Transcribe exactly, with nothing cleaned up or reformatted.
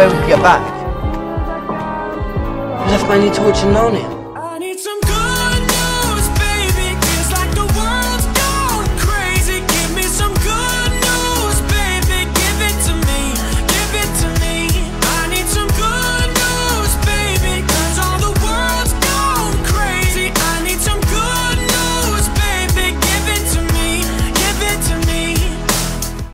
way we could get back. He left my new torch and known it.